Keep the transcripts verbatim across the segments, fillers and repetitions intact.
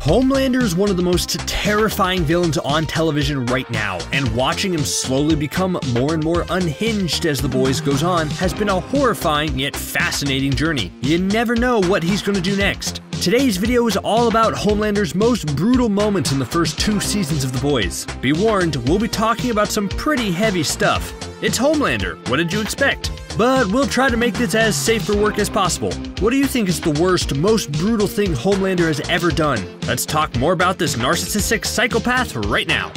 Homelander is one of the most terrifying villains on television right now, and watching him slowly become more and more unhinged as The Boys goes on has been a horrifying yet fascinating journey. You never know what he's going to do next. Today's video is all about Homelander's most brutal moments in the first two seasons of The Boys. Be warned, we'll be talking about some pretty heavy stuff. It's Homelander, what did you expect? But we'll try to make this as safe for work as possible. What do you think is the worst, most brutal thing Homelander has ever done? Let's talk more about this narcissistic psychopath right now.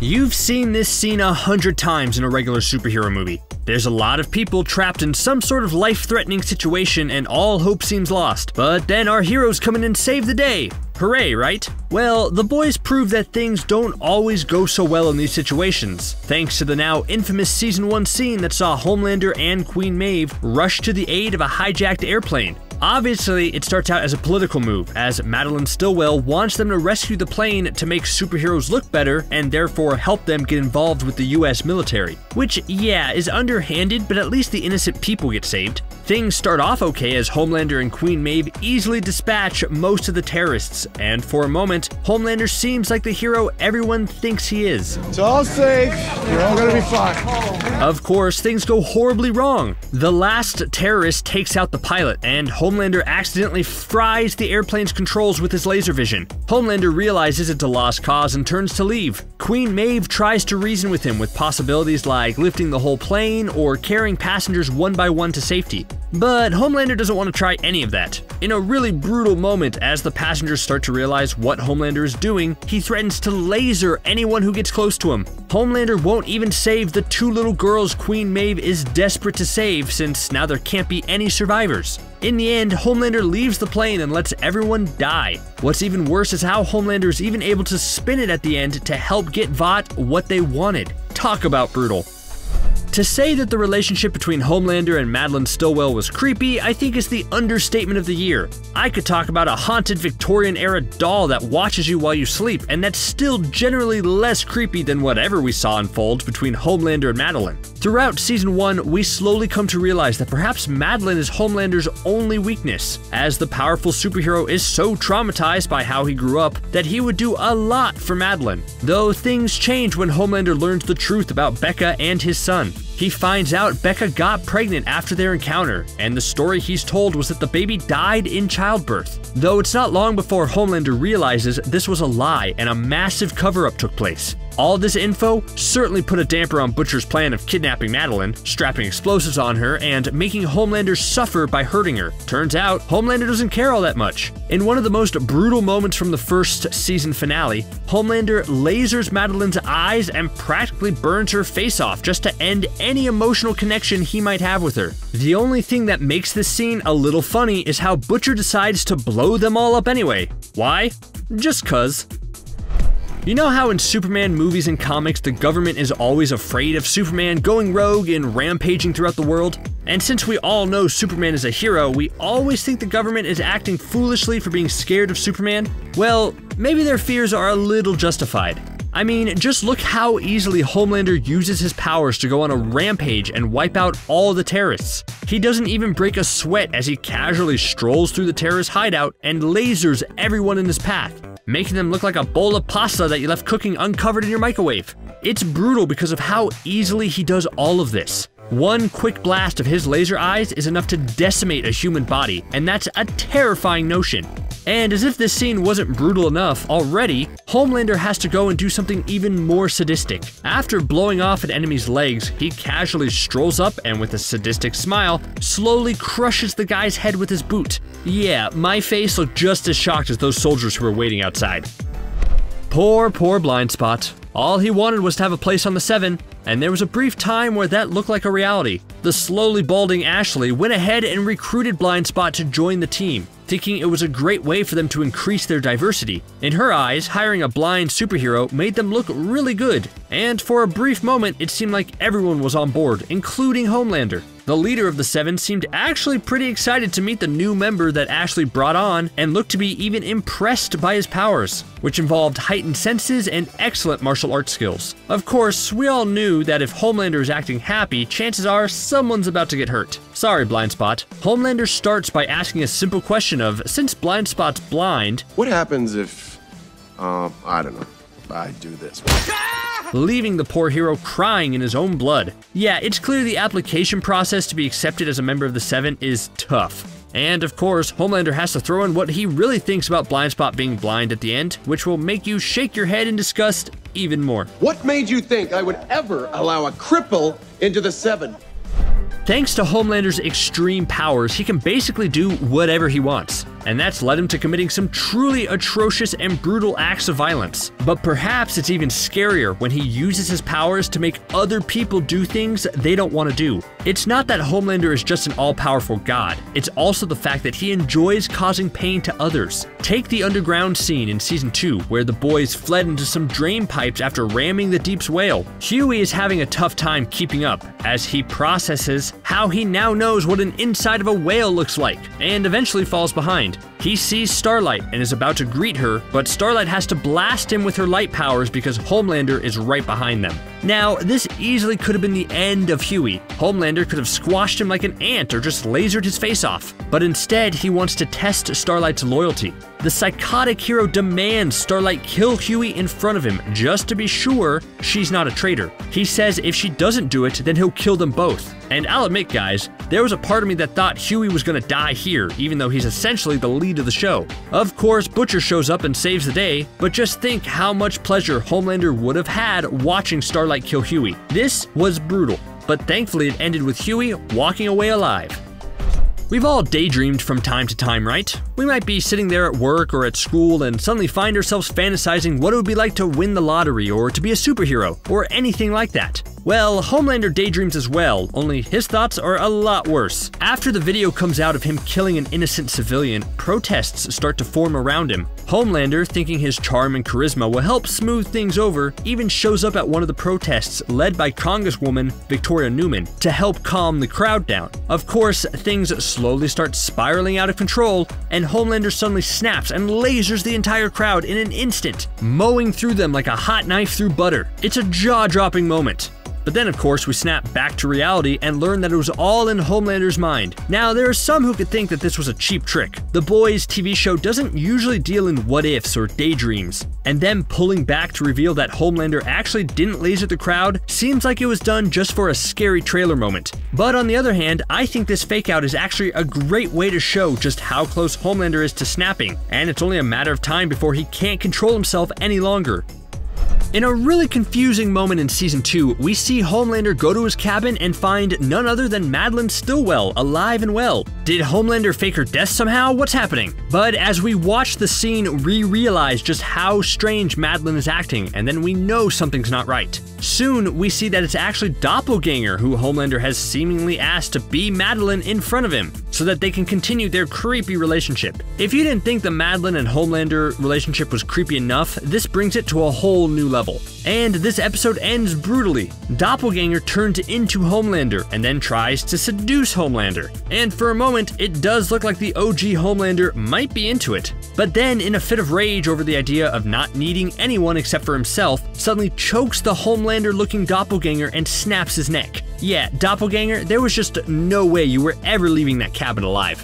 You've seen this scene a hundred times in a regular superhero movie. There's a lot of people trapped in some sort of life-threatening situation and all hope seems lost, but then our heroes come in and save the day. Hooray, right? Well, The Boys prove that things don't always go so well in these situations, thanks to the now infamous season one scene that saw Homelander and Queen Maeve rush to the aid of a hijacked airplane. Obviously, it starts out as a political move, as Madelyn Stillwell wants them to rescue the plane to make superheroes look better and therefore help them get involved with the U S military. Which, yeah, is underhanded, but at least the innocent people get saved. Things start off okay as Homelander and Queen Maeve easily dispatch most of the terrorists, and for a moment, Homelander seems like the hero everyone thinks he is. It's all safe, you're all gonna be fine. Of course, things go horribly wrong. The last terrorist takes out the pilot, and Homelander accidentally fries the airplane's controls with his laser vision. Homelander realizes it's a lost cause and turns to leave. Queen Maeve tries to reason with him with possibilities like lifting the whole plane or carrying passengers one by one to safety. But Homelander doesn't want to try any of that. In a really brutal moment, as the passengers start to realize what Homelander is doing, he threatens to laser anyone who gets close to him. Homelander won't even save the two little girls Queen Maeve is desperate to save, since now there can't be any survivors. In the end, Homelander leaves the plane and lets everyone die. What's even worse is how Homelander is even able to spin it at the end to help get Vought what they wanted. Talk about brutal. To say that the relationship between Homelander and Madelyn Stillwell was creepy, I think is the understatement of the year. I could talk about a haunted Victorian-era doll that watches you while you sleep, and that's still generally less creepy than whatever we saw unfold between Homelander and Madelyn. Throughout Season one, we slowly come to realize that perhaps Madelyn is Homelander's only weakness, as the powerful superhero is so traumatized by how he grew up that he would do a lot for Madelyn. Though things change when Homelander learns the truth about Becca and his son. He finds out Becca got pregnant after their encounter, and the story he's told was that the baby died in childbirth. Though it's not long before Homelander realizes this was a lie and a massive cover-up took place. All this info certainly put a damper on Butcher's plan of kidnapping Madelyn, strapping explosives on her, and making Homelander suffer by hurting her. Turns out, Homelander doesn't care all that much. In one of the most brutal moments from the first season finale, Homelander lasers Madelyn's eyes and practically burns her face off just to end any emotional connection he might have with her. The only thing that makes this scene a little funny is how Butcher decides to blow them all up anyway. Why? Just 'cause. You know how in Superman movies and comics the government is always afraid of Superman going rogue and rampaging throughout the world? And since we all know Superman is a hero, we always think the government is acting foolishly for being scared of Superman? Well, maybe their fears are a little justified. I mean, just look how easily Homelander uses his powers to go on a rampage and wipe out all the terrorists. He doesn't even break a sweat as he casually strolls through the terrorist hideout and lasers everyone in his path, making them look like a bowl of pasta that you left cooking uncovered in your microwave. It's brutal because of how easily he does all of this. One quick blast of his laser eyes is enough to decimate a human body, and that's a terrifying notion. And as if this scene wasn't brutal enough already, Homelander has to go and do something even more sadistic. After blowing off an enemy's legs, he casually strolls up and with a sadistic smile, slowly crushes the guy's head with his boot. Yeah, my face looked just as shocked as those soldiers who were waiting outside. Poor, poor Blindspot. All he wanted was to have a place on the Seven, and there was a brief time where that looked like a reality. The slowly balding Ashley went ahead and recruited Blindspot to join the team, thinking it was a great way for them to increase their diversity. In her eyes, hiring a blind superhero made them look really good, and for a brief moment, it seemed like everyone was on board, including Homelander. The leader of the Seven seemed actually pretty excited to meet the new member that Ashley brought on and looked to be even impressed by his powers, which involved heightened senses and excellent martial arts skills. Of course, we all knew that if Homelander is acting happy, chances are someone's about to get hurt. Sorry, Blindspot. Homelander starts by asking a simple question of, since Blindspot's blind, what happens if, uh, I don't know, I do this? Leaving the poor hero crying in his own blood. Yeah, it's clear the application process to be accepted as a member of the Seven is tough. And of course, Homelander has to throw in what he really thinks about Blindspot being blind at the end, which will make you shake your head in disgust even more. What made you think I would ever allow a cripple into the Seven? Thanks to Homelander's extreme powers, he can basically do whatever he wants, and that's led him to committing some truly atrocious and brutal acts of violence. But perhaps it's even scarier when he uses his powers to make other people do things they don't want to do. It's not that Homelander is just an all-powerful god, it's also the fact that he enjoys causing pain to others. Take the underground scene in Season two, where the boys fled into some drain pipes after ramming the Deep's whale. Hughie is having a tough time keeping up, as he processes how he now knows what an inside of a whale looks like, and eventually falls behind. He sees Starlight and is about to greet her, but Starlight has to blast him with her light powers because Homelander is right behind them. Now, this easily could have been the end of Hughie. Homelander could have squashed him like an ant or just lasered his face off, but instead he wants to test Starlight's loyalty. The psychotic hero demands Starlight kill Hughie in front of him just to be sure she's not a traitor. He says if she doesn't do it, then he'll kill them both. And I'll admit, guys, there was a part of me that thought Hughie was gonna die here, even though he's essentially the lead of the show. Of course, Butcher shows up and saves the day, but just think how much pleasure Homelander would have had watching Starlight kill Hughie. This was brutal, but thankfully it ended with Hughie walking away alive. We've all daydreamed from time to time, right? We might be sitting there at work or at school and suddenly find ourselves fantasizing what it would be like to win the lottery or to be a superhero or anything like that. Well, Homelander daydreams as well, only his thoughts are a lot worse. After the video comes out of him killing an innocent civilian, protests start to form around him. Homelander, thinking his charm and charisma will help smooth things over, even shows up at one of the protests led by Congresswoman Victoria Newman to help calm the crowd down. Of course, things slowly start spiraling out of control, and Homelander suddenly snaps and lasers the entire crowd in an instant, mowing through them like a hot knife through butter. It's a jaw-dropping moment. But then, of course, we snap back to reality and learn that it was all in Homelander's mind. Now, there are some who could think that this was a cheap trick. The Boys T V show doesn't usually deal in what-ifs or daydreams, and them pulling back to reveal that Homelander actually didn't laser the crowd seems like it was done just for a scary trailer moment. But on the other hand, I think this fake-out is actually a great way to show just how close Homelander is to snapping, and it's only a matter of time before he can't control himself any longer. In a really confusing moment in Season two, we see Homelander go to his cabin and find none other than Madelyn Stillwell, alive and well. Did Homelander fake her death somehow? What's happening? But as we watch the scene, we realize just how strange Madelyn is acting, and then we know something's not right. Soon, we see that it's actually Doppelganger who Homelander has seemingly asked to be Madelyn in front of him, so that they can continue their creepy relationship. If you didn't think the Madelyn and Homelander relationship was creepy enough, this brings it to a whole new level. And this episode ends brutally. Doppelganger turns into Homelander and then tries to seduce Homelander. And for a moment, it does look like the O G Homelander might be into it. But then, in a fit of rage over the idea of not needing anyone except for himself, suddenly chokes the Homelander-looking Doppelganger and snaps his neck. Yeah, Doppelganger, there was just no way you were ever leaving that cabin alive.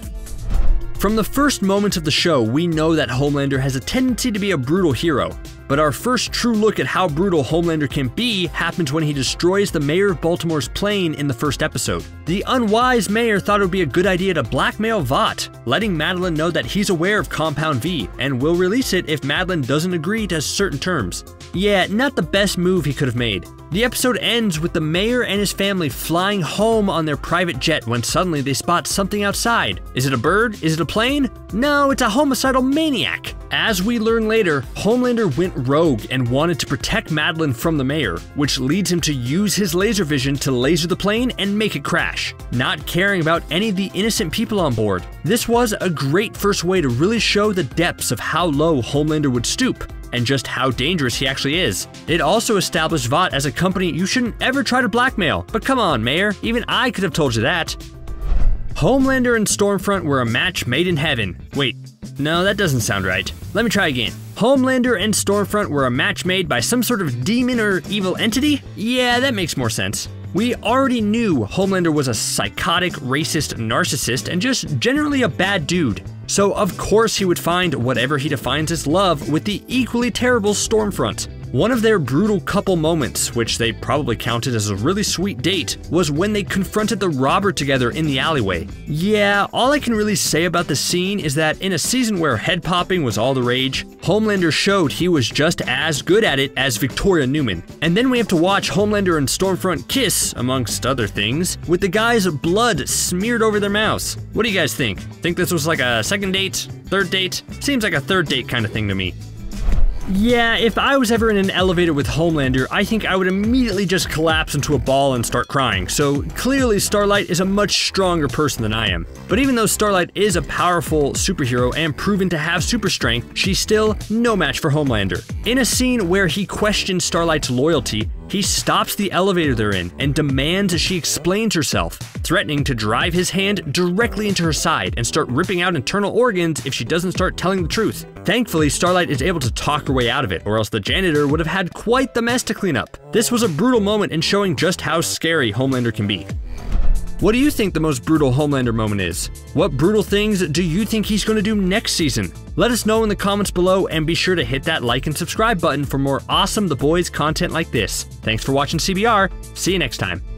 From the first moments of the show, we know that Homelander has a tendency to be a brutal hero. But our first true look at how brutal Homelander can be happens when he destroys the mayor of Baltimore's plane in the first episode. The unwise mayor thought it would be a good idea to blackmail Vought, letting Madelyn know that he's aware of Compound V and will release it if Madelyn doesn't agree to certain terms. Yeah, not the best move he could have made. The episode ends with the mayor and his family flying home on their private jet when suddenly they spot something outside. Is it a bird? Is it a plane? No, it's a homicidal maniac. As we learn later, Homelander went rogue and wanted to protect Madelyn from the mayor, which leads him to use his laser vision to laser the plane and make it crash, not caring about any of the innocent people on board. This was a great first way to really show the depths of how low Homelander would stoop. and just how dangerous he actually is. It also established Vought as a company you shouldn't ever try to blackmail, but come on, Mayor, even I could have told you that. Homelander and Stormfront were a match made in heaven. Wait, no, that doesn't sound right. Let me try again. Homelander and Stormfront were a match made by some sort of demon or evil entity? Yeah, that makes more sense. We already knew Homelander was a psychotic, racist narcissist and just generally a bad dude. So of course he would find whatever he defines as love with the equally terrible Stormfront. One of their brutal couple moments, which they probably counted as a really sweet date, was when they confronted the robber together in the alleyway. Yeah, all I can really say about the scene is that in a season where head popping was all the rage, Homelander showed he was just as good at it as Victoria Newman. And then we have to watch Homelander and Stormfront kiss, amongst other things, with the guy's blood smeared over their mouths. What do you guys think? Think this was like a second date? Third date? Seems like a third date kind of thing to me. Yeah, if I was ever in an elevator with Homelander, I think I would immediately just collapse into a ball and start crying, so clearly Starlight is a much stronger person than I am. But even though Starlight is a powerful superhero and proven to have super strength, she's still no match for Homelander. In a scene where he questions Starlight's loyalty, he stops the elevator they're in and demands she explains herself, threatening to drive his hand directly into her side and start ripping out internal organs if she doesn't start telling the truth. Thankfully, Starlight is able to talk her way out of it, or else the janitor would have had quite the mess to clean up. This was a brutal moment in showing just how scary Homelander can be. What do you think the most brutal Homelander moment is? What brutal things do you think he's going to do next season? Let us know in the comments below, and be sure to hit that like and subscribe button for more awesome The Boys content like this. Thanks for watching C B R. See you next time.